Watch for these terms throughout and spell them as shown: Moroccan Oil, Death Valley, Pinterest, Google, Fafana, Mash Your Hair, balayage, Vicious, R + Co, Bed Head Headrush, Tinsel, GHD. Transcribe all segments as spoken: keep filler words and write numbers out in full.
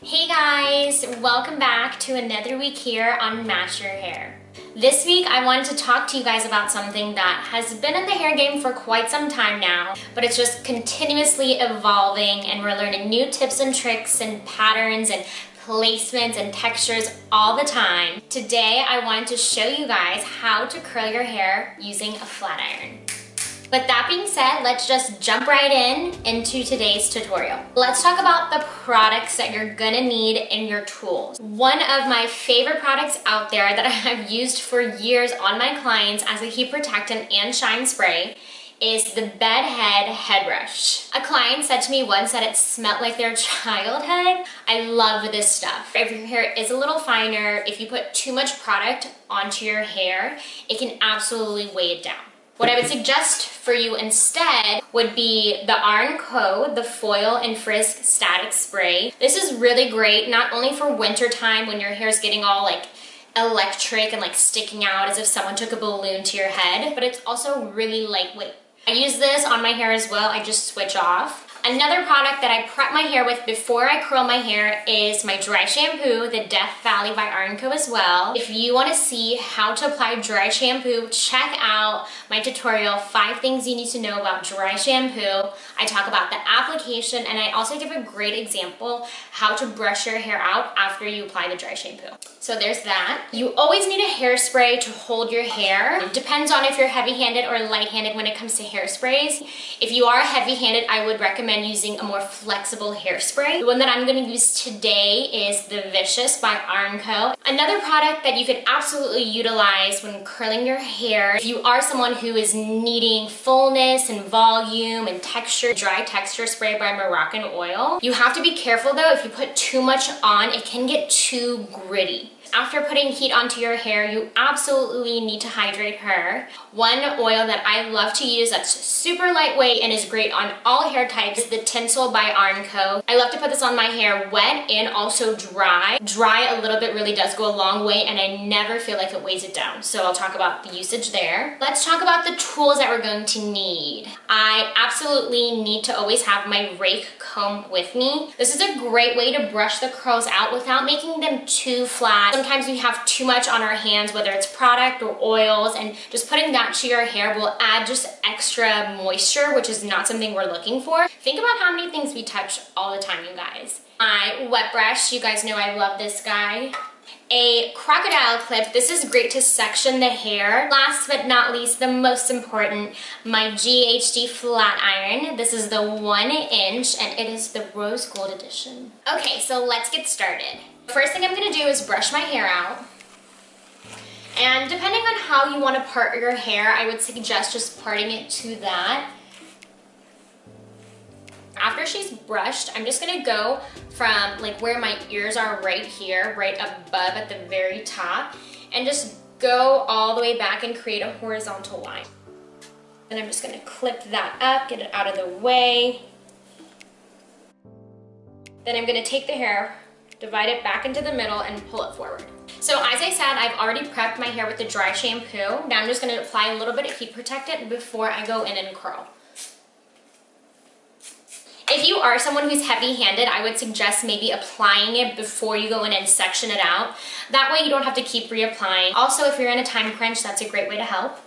Hey guys, welcome back to another week here on Mash Your Hair. This week I wanted to talk to you guys about something that has been in the hair game for quite some time now, but it's just continuously evolving and we're learning new tips and tricks and patterns and placements and textures all the time. Today I wanted to show you guys how to curl your hair using a flat iron. With that being said, let's just jump right in into today's tutorial. Let's talk about the products that you're gonna need and your tools. One of my favorite products out there that I have used for years on my clients as a heat protectant and shine spray is the Bed Head Headrush. A client said to me once that it smelled like their childhood. I love this stuff. If your hair is a little finer, if you put too much product onto your hair, it can absolutely weigh it down. What I would suggest for you instead would be the R and Co, the Foil and Frizz Static Spray. This is really great, not only for winter time when your hair is getting all like electric and like sticking out as if someone took a balloon to your head, but it's also really lightweight. I use this on my hair as well, I just switch off. Another product that I prep my hair with before I curl my hair is my dry shampoo, the Death Valley by R and Co as well. If you want to see how to apply dry shampoo, check out my tutorial, five things you need to know about dry shampoo. I talk about the application and I also give a great example how to brush your hair out after you apply the dry shampoo. So there's that. You always need a hairspray to hold your hair. It depends on if you're heavy-handed or light-handed when it comes to hairsprays. If you are heavy-handed, I would recommend using a more flexible hairspray. The one that I'm going to use today is the Vicious by R and Co. Another product that you can absolutely utilize when curling your hair, if you are someone who is needing fullness and volume and texture, dry texture spray by Moroccan Oil. You have to be careful though, if you put too much on, it can get too gritty. After putting heat onto your hair, you absolutely need to hydrate her. One oil that I love to use that's super lightweight and is great on all hair types is the Tinsel by R and Co. I love to put this on my hair wet and also dry. Dry a little bit really does go a long way and I never feel like it weighs it down. So I'll talk about the usage there. Let's talk about the tools that we're going to need. I absolutely need to always have my rake comb with me. This is a great way to brush the curls out without making them too flat. Sometimes we have too much on our hands, whether it's product or oils, and just putting that to your hair will add just extra moisture, which is not something we're looking for. Think about how many things we touch all the time, you guys. My wet brush, you guys know I love this guy. A crocodile clip, this is great to section the hair. Last but not least, the most important, my G H D flat iron. This is the one inch and it is the rose gold edition. Okay, so let's get started. First thing I'm gonna do is brush my hair out. And depending on how you wanna part your hair, I would suggest just parting it to that. After she's brushed, I'm just gonna go from like where my ears are right here, right above at the very top, and just go all the way back and create a horizontal line. And I'm just gonna clip that up, get it out of the way. Then I'm gonna take the hair, divide it back into the middle and pull it forward. So as I said, I've already prepped my hair with the dry shampoo. Now I'm just gonna apply a little bit of heat protectant before I go in and curl. If you are someone who's heavy-handed, I would suggest maybe applying it before you go in and section it out. That way you don't have to keep reapplying. Also, if you're in a time crunch, that's a great way to help.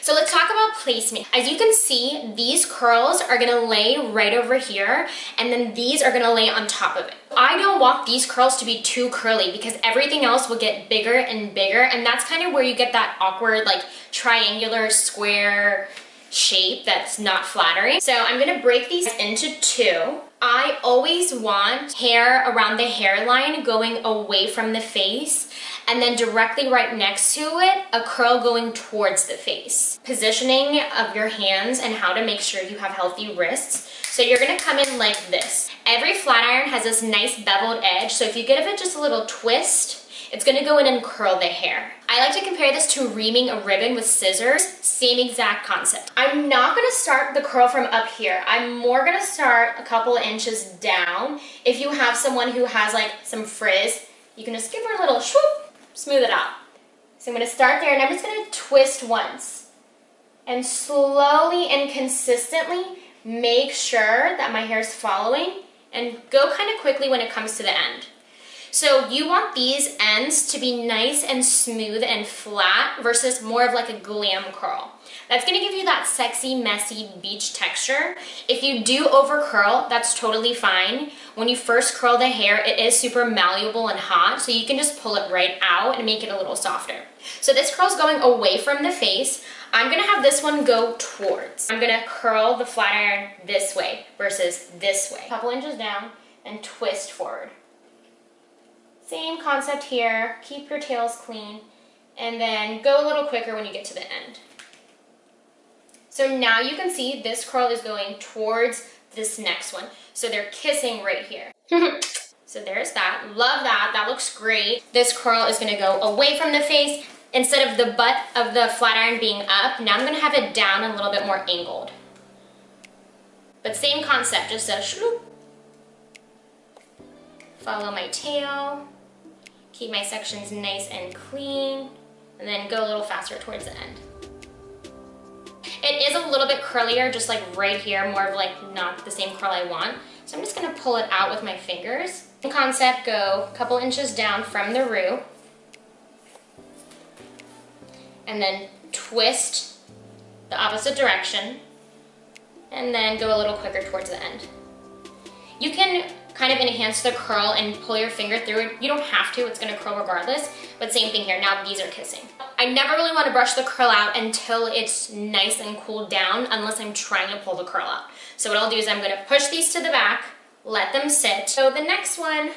So let's talk about placement. As you can see, these curls are gonna lay right over here, and then these are gonna lay on top of it. I don't want these curls to be too curly because everything else will get bigger and bigger, and that's kind of where you get that awkward, like, triangular, square shape that's not flattering. So I'm gonna break these into two. I always want hair around the hairline going away from the face, and then directly right next to it, a curl going towards the face. Positioning of your hands and how to make sure you have healthy wrists. So you're gonna come in like this. Every flat iron has this nice beveled edge, so if you give it just a little twist, it's gonna go in and curl the hair. I like to compare this to reaming a ribbon with scissors, same exact concept. I'm not gonna start the curl from up here. I'm more gonna start a couple inches down. If you have someone who has like some frizz, you can just give her a little swoop, smooth it out. So I'm gonna start there and I'm just gonna twist once. And slowly and consistently make sure that my hair is following and go kind of quickly when it comes to the end. So you want these ends to be nice and smooth and flat versus more of like a glam curl. That's going to give you that sexy, messy beach texture. If you do over curl, that's totally fine. When you first curl the hair, it is super malleable and hot, so you can just pull it right out and make it a little softer. So this curl is going away from the face. I'm going to have this one go towards. I'm going to curl the flat iron this way versus this way. A couple inches down and twist forward. Same concept here. Keep your tails clean and then go a little quicker when you get to the end. So now you can see this curl is going towards this next one. So they're kissing right here. So there's that. Love that. That looks great. This curl is going to go away from the face. Instead of the butt of the flat iron being up, now I'm going to have it down and a little bit more angled. But same concept, just a shloop. Follow my tail. Keep my sections nice and clean. And then go a little faster towards the end. It is a little bit curlier, just like right here, more of like not the same curl I want. So I'm just gonna pull it out with my fingers. Same concept, go a couple inches down from the root. And then twist the opposite direction. And then go a little quicker towards the end. You can kind of enhance the curl and pull your finger through it. You don't have to, it's gonna curl regardless, but same thing here, now these are kissing. I never really wanna brush the curl out until it's nice and cooled down, unless I'm trying to pull the curl out. So what I'll do is I'm gonna push these to the back, let them sit. So the next one,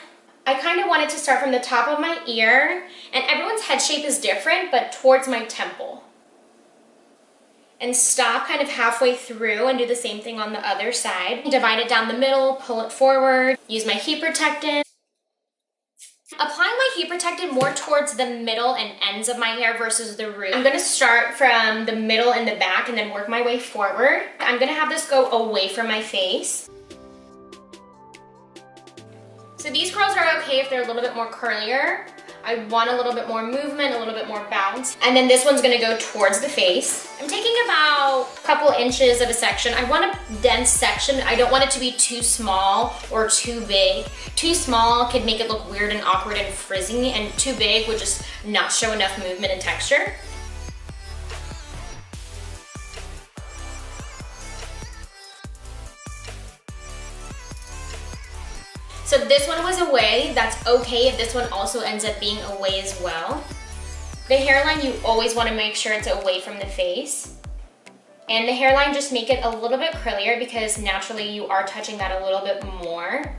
I kinda wanted to start from the top of my ear, and everyone's head shape is different, but towards my temple. And stop kind of halfway through and do the same thing on the other side. Divide it down the middle, pull it forward, use my heat protectant. Applying my heat protectant more towards the middle and ends of my hair versus the root. I'm gonna start from the middle and the back and then work my way forward. I'm gonna have this go away from my face. So these curls are okay if they're a little bit more curlier. I want a little bit more movement, a little bit more bounce. And then this one's gonna go towards the face. I'm taking about a couple inches of a section. I want a dense section. I don't want it to be too small or too big. Too small could make it look weird and awkward and frizzy, and too big would just not show enough movement and texture. So this one was away. That's okay if this one also ends up being away as well. The hairline, you always want to make sure it's away from the face. And the hairline, just make it a little bit curlier because naturally you are touching that a little bit more.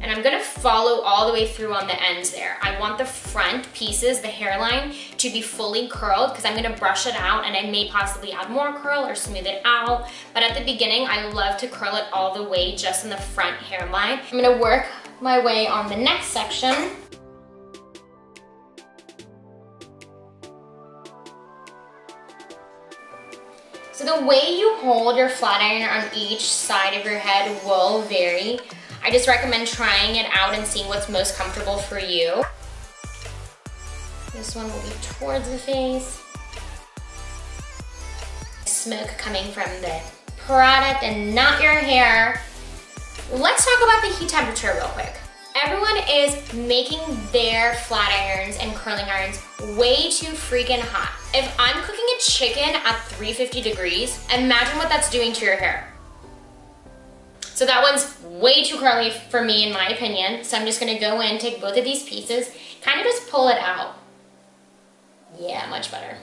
And I'm gonna follow all the way through on the ends there. I want the front pieces, the hairline, to be fully curled because I'm gonna brush it out and I may possibly add more curl or smooth it out. But at the beginning, I love to curl it all the way just in the front hairline. I'm gonna work my way on the next section. So the way you hold your flat iron on each side of your head will vary. I just recommend trying it out and seeing what's most comfortable for you. This one will be towards the face. Smoke coming from the product and not your hair. Let's talk about the heat temperature real quick. Everyone is making their flat irons and curling irons way too freaking hot. If I'm cooking a chicken at three hundred fifty degrees, imagine what that's doing to your hair. So that one's way too curly for me, in my opinion. So I'm just gonna go in, take both of these pieces, kind of just pull it out. Yeah, much better.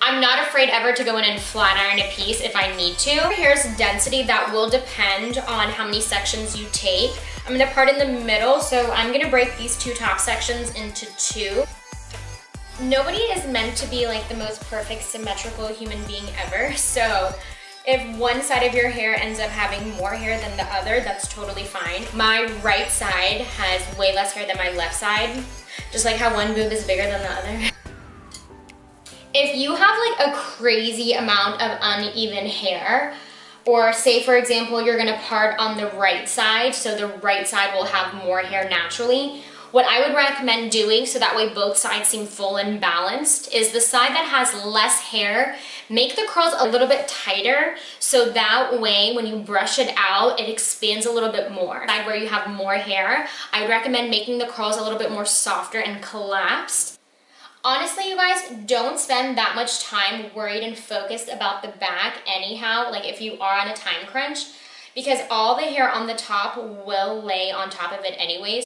I'm not afraid ever to go in and flat iron a piece if I need to. Here's density, that will depend on how many sections you take. I'm gonna part in the middle, so I'm gonna break these two top sections into two. Nobody is meant to be like the most perfect symmetrical human being ever, so if one side of your hair ends up having more hair than the other, that's totally fine. My right side has way less hair than my left side, just like how one boob is bigger than the other. If you have like a crazy amount of uneven hair, or say for example, you're gonna part on the right side, so the right side will have more hair naturally, What I would recommend doing, so that way both sides seem full and balanced, is the side that has less hair, make the curls a little bit tighter, so that way when you brush it out, it expands a little bit more. Side where you have more hair, I would recommend making the curls a little bit more softer and collapsed. Honestly, you guys, don't spend that much time worried and focused about the back anyhow, like if you are on a time crunch, because all the hair on the top will lay on top of it anyways.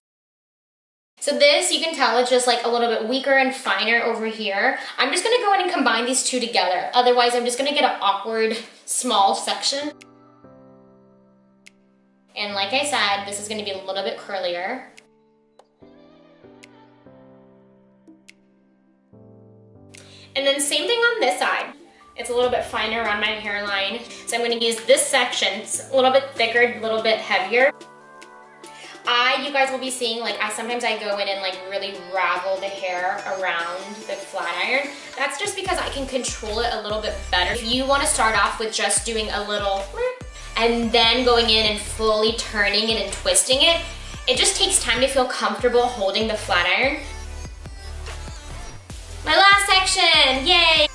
So this, you can tell it's just like a little bit weaker and finer over here. I'm just gonna go in and combine these two together. Otherwise, I'm just gonna get an awkward, small section. And like I said, this is gonna be a little bit curlier. And then same thing on this side. It's a little bit finer around my hairline. So I'm gonna use this section. It's a little bit thicker, a little bit heavier. I, you guys will be seeing, like I sometimes I go in and like really ravel the hair around the flat iron. That's just because I can control it a little bit better. If you wanna start off with just doing a little and then going in and fully turning it and twisting it, it just takes time to feel comfortable holding the flat iron. My last section, yay!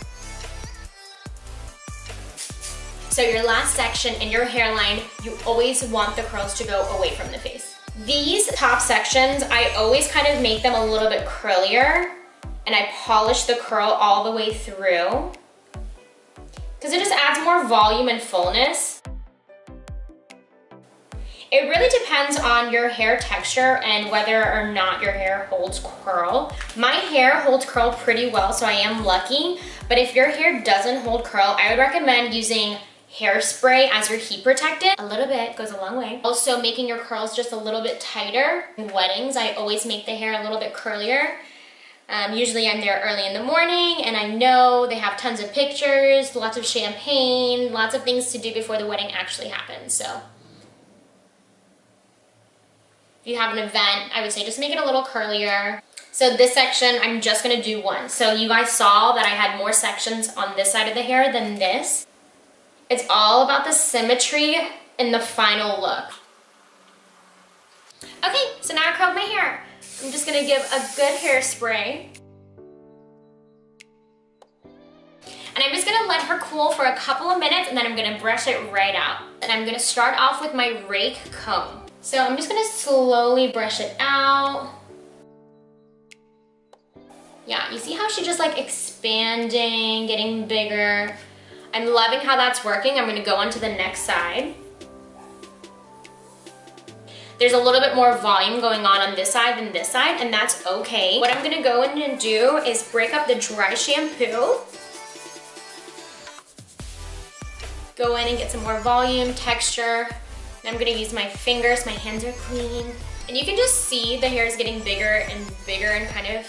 So your last section in your hairline, you always want the curls to go away from the face. These top sections, I always kind of make them a little bit curlier and I polish the curl all the way through because it just adds more volume and fullness. It really depends on your hair texture and whether or not your hair holds curl. My hair holds curl pretty well, so I am lucky, but if your hair doesn't hold curl, I would recommend using hairspray as your heat protectant. A little bit goes a long way. Also making your curls just a little bit tighter. In weddings, I always make the hair a little bit curlier. Um, usually I'm there early in the morning and I know they have tons of pictures, lots of champagne, lots of things to do before the wedding actually happens, so. If you have an event, I would say just make it a little curlier. So this section, I'm just gonna do one. So you guys saw that I had more sections on this side of the hair than this. It's all about the symmetry in the final look. Okay, so now I curled my hair. I'm just gonna give a good hairspray. And I'm just gonna let her cool for a couple of minutes and then I'm gonna brush it right out. And I'm gonna start off with my rake comb. So I'm just gonna slowly brush it out. Yeah, you see how she's just like expanding, getting bigger. I'm loving how that's working. I'm gonna go on to the next side. There's a little bit more volume going on on this side than this side, and that's okay. What I'm gonna go in and do is break up the dry shampoo. Go in and get some more volume, texture. I'm gonna use my fingers, my hands are clean. And you can just see the hair is getting bigger and bigger and kind of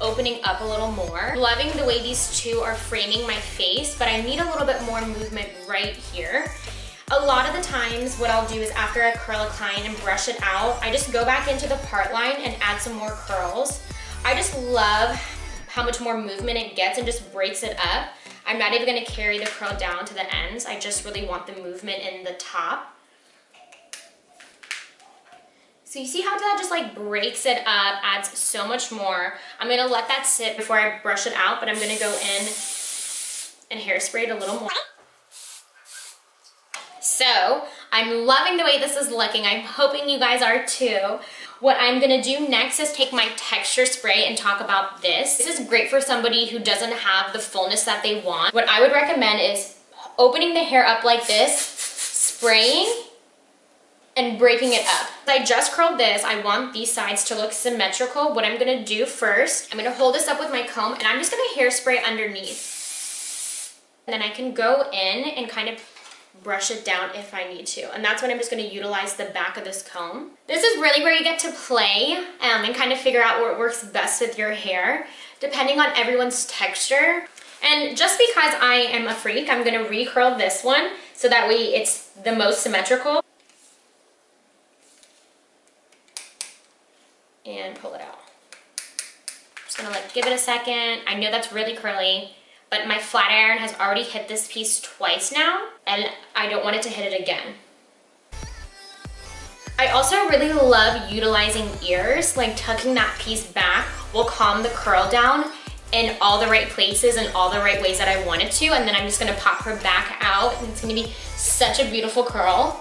opening up a little more. Loving the way these two are framing my face, but I need a little bit more movement right here. A lot of the times what I'll do is after I curl a client and brush it out, I just go back into the part line and add some more curls. I just love how much more movement it gets and just breaks it up. I'm not even gonna carry the curl down to the ends. I just really want the movement in the top. So you see how that just like breaks it up, adds so much more. I'm gonna let that sit before I brush it out, but I'm gonna go in and hairspray it a little more. So I'm loving the way this is looking. I'm hoping you guys are too. What I'm gonna do next is take my texture spray and talk about this. This is great for somebody who doesn't have the fullness that they want. What I would recommend is opening the hair up like this, spraying, and breaking it up. I just curled this. I want these sides to look symmetrical. What I'm gonna do first, I'm gonna hold this up with my comb and I'm just gonna hairspray underneath. And then I can go in and kind of brush it down if I need to. And that's when I'm just gonna utilize the back of this comb. This is really where you get to play um, and kind of figure out what works best with your hair, depending on everyone's texture. And just because I am a freak, I'm gonna recurl this one so that way it's the most symmetrical. And pull it out. I'm just gonna like give it a second. I know that's really curly, but my flat iron has already hit this piece twice now, and I don't want it to hit it again. I also really love utilizing ears, like tucking that piece back will calm the curl down in all the right places and all the right ways that I want it to, and then I'm just gonna pop her back out and it's gonna be such a beautiful curl.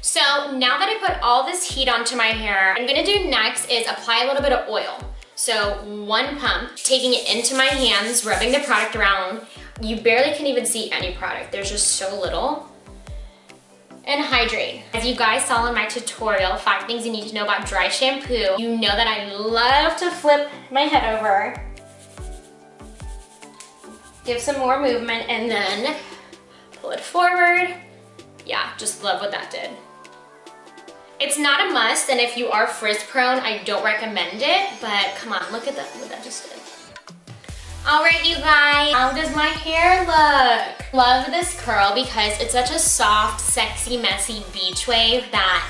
So now that I put all this heat onto my hair, what I'm gonna do next is apply a little bit of oil. So one pump, taking it into my hands, rubbing the product around. You barely can even see any product. There's just so little. And hydrate. As you guys saw in my tutorial, five things you need to know about dry shampoo, you know that I love to flip my head over. Give some more movement and then pull it forward. Yeah, just love what that did. It's not a must, and if you are frizz prone, I don't recommend it, but come on, look at that, what that just did. All right, you guys, how does my hair look? Love this curl because it's such a soft, sexy, messy beach wave that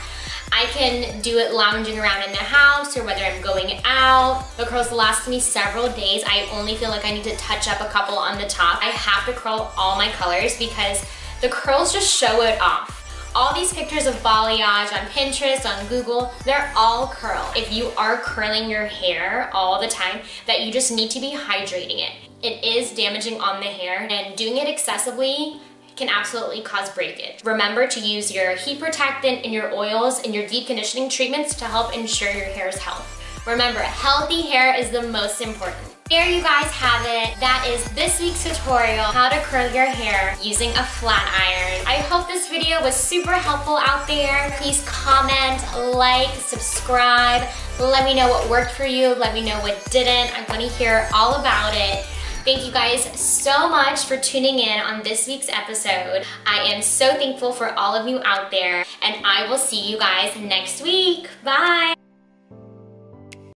I can do it lounging around in the house or whether I'm going out. The curls last me several days. I only feel like I need to touch up a couple on the top. I have to curl all my colors because the curls just show it off. All these pictures of balayage on Pinterest, on Google, they're all curl. If you are curling your hair all the time, that you just need to be hydrating it. It is damaging on the hair, and doing it excessively can absolutely cause breakage. Remember to use your heat protectant and your oils and your deep conditioning treatments to help ensure your hair's health. Remember, healthy hair is the most important. There you guys have it. That is this week's tutorial, how to curl your hair using a flat iron. I hope this video was super helpful out there. Please comment, like, subscribe. Let me know what worked for you. Let me know what didn't. I want to hear all about it. Thank you guys so much for tuning in on this week's episode. I am so thankful for all of you out there, and I will see you guys next week. Bye.